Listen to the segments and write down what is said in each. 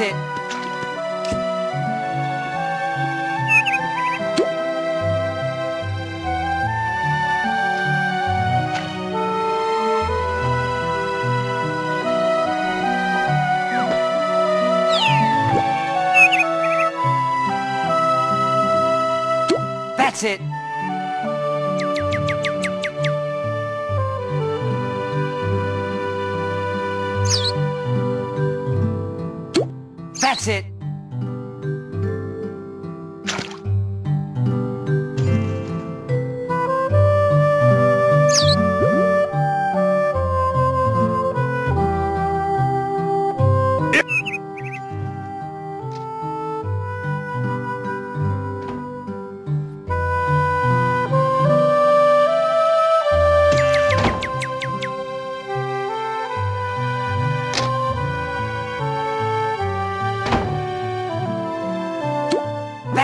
is it? That's it. That's it. That's it. That's it.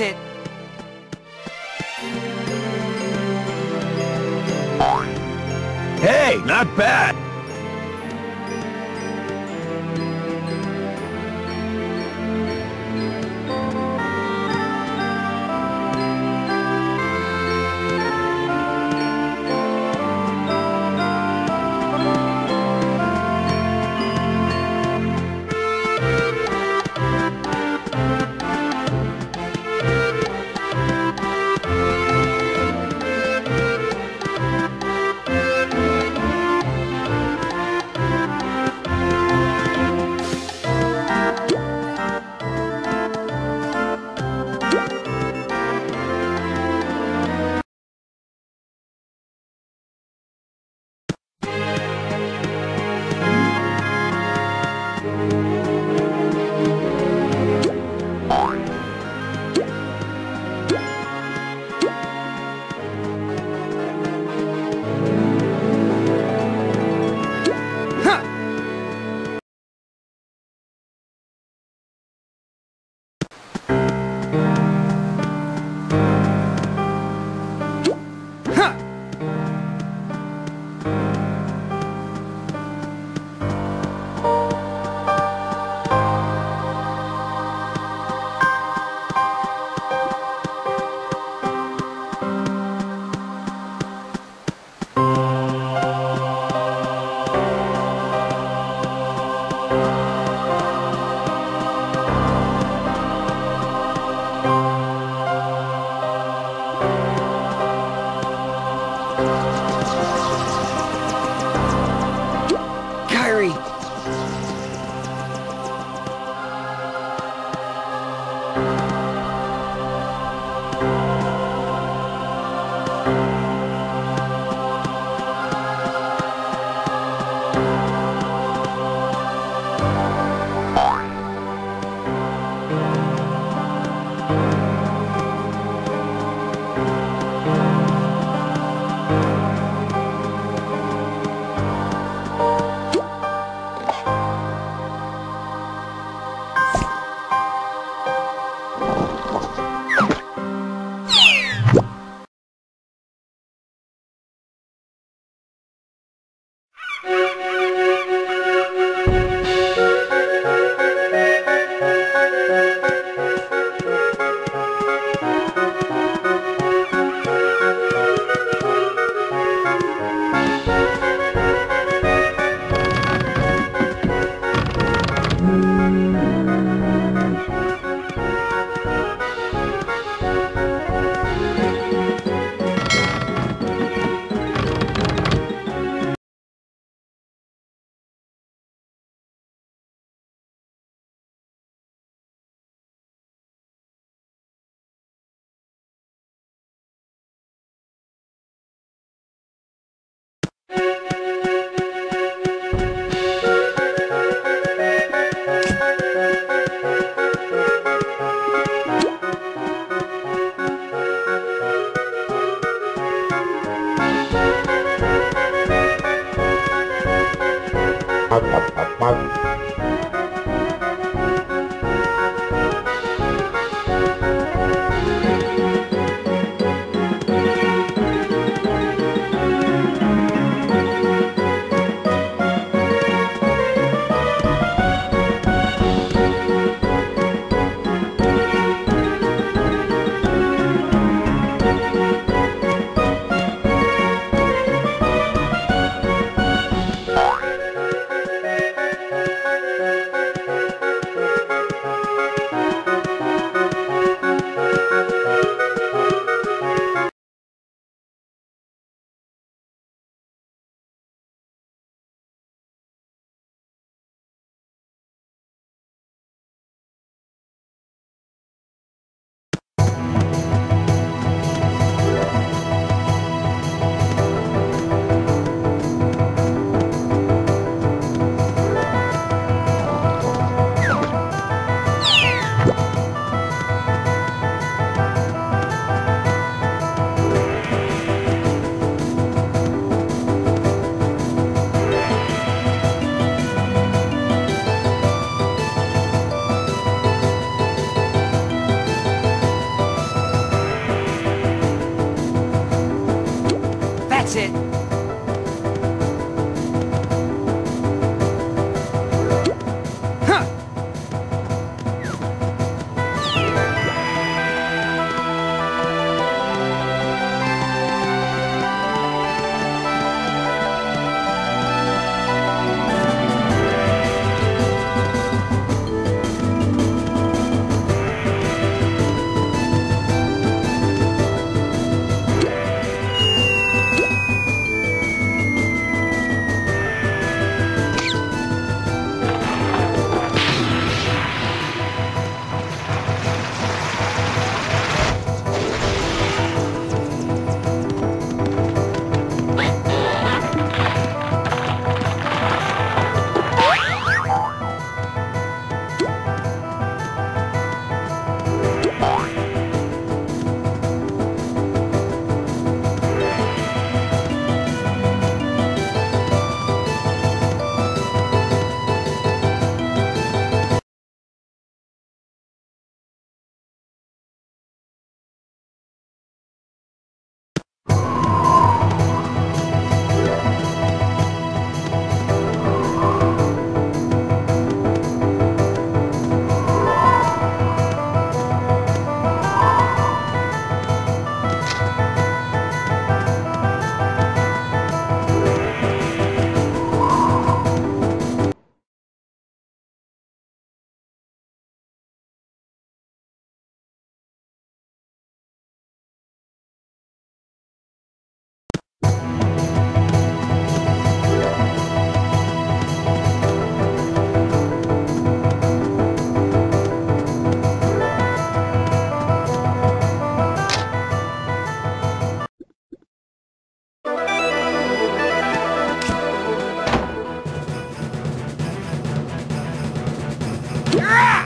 it. Hey, not bad. No,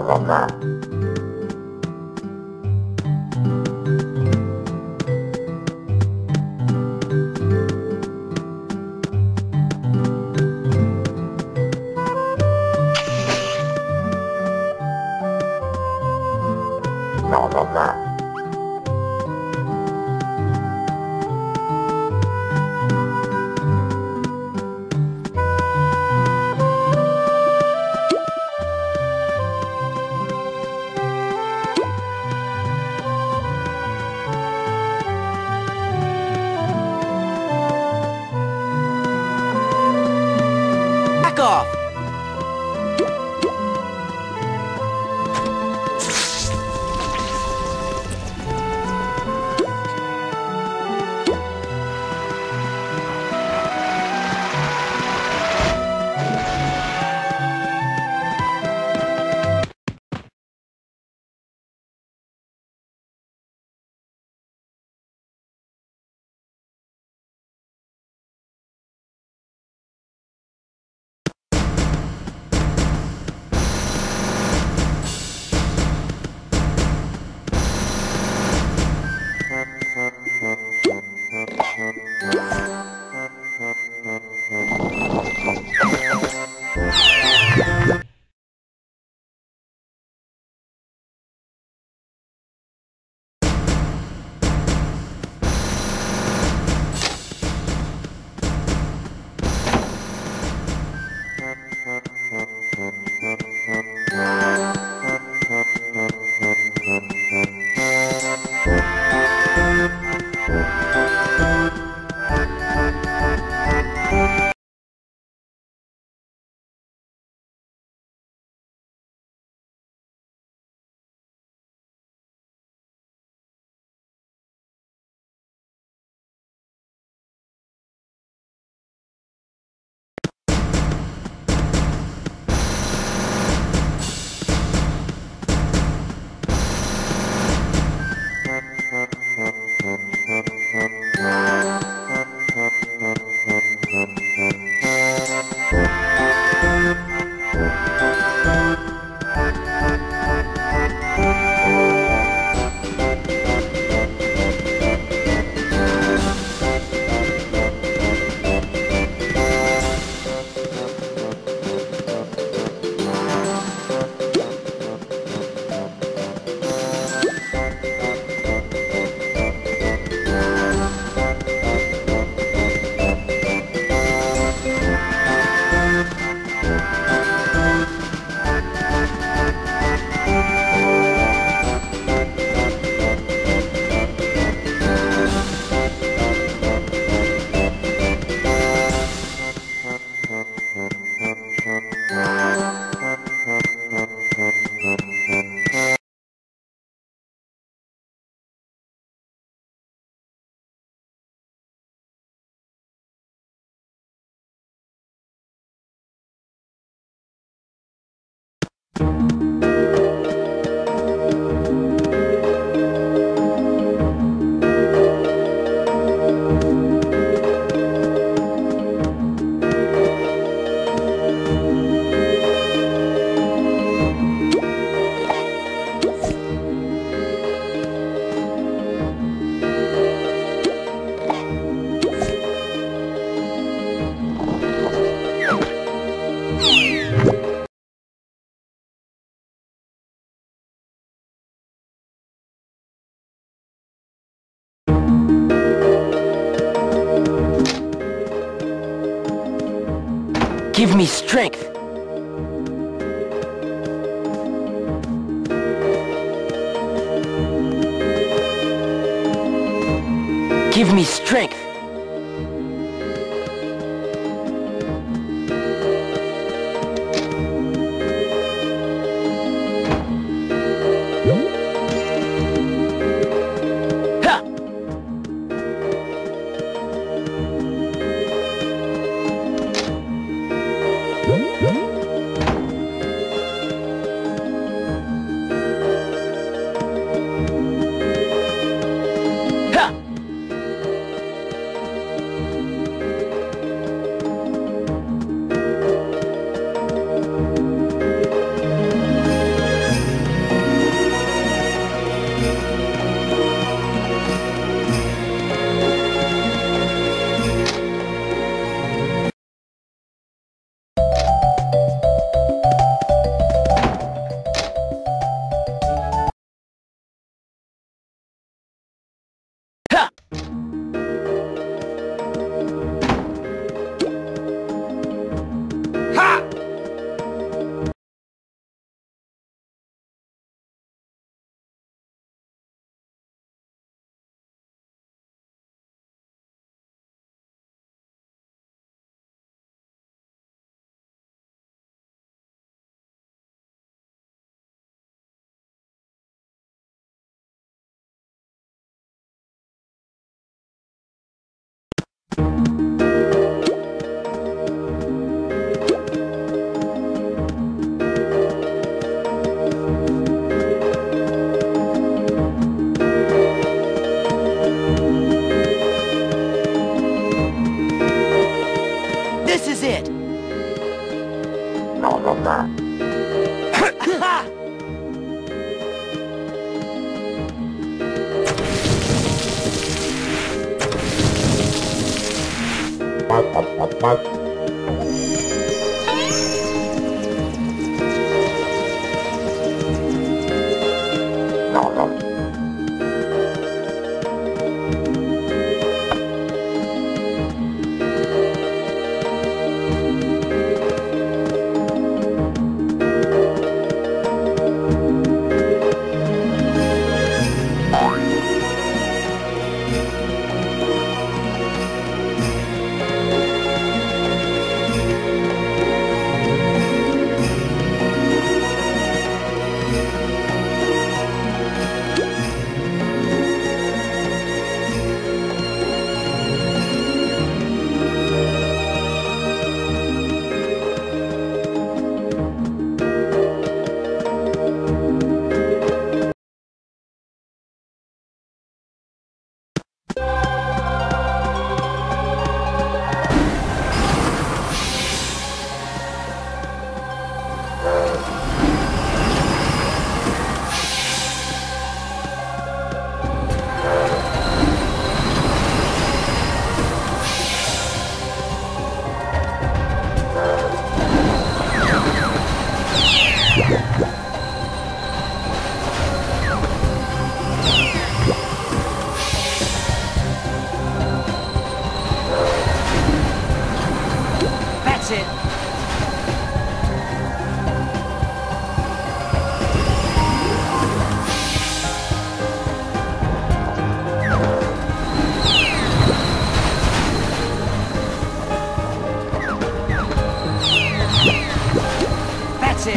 no, no. Give me strength! Give me strength!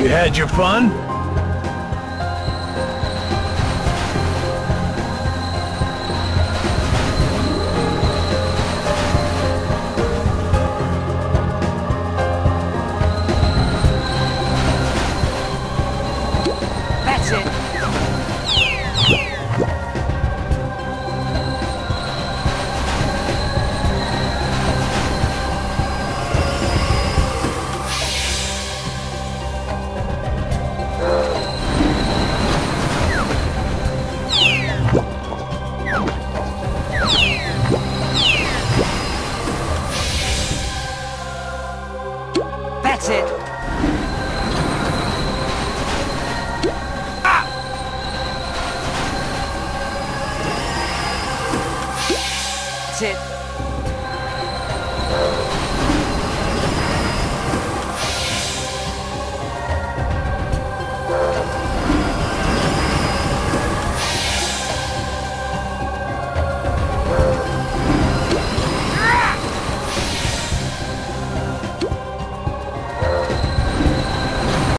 Had your fun?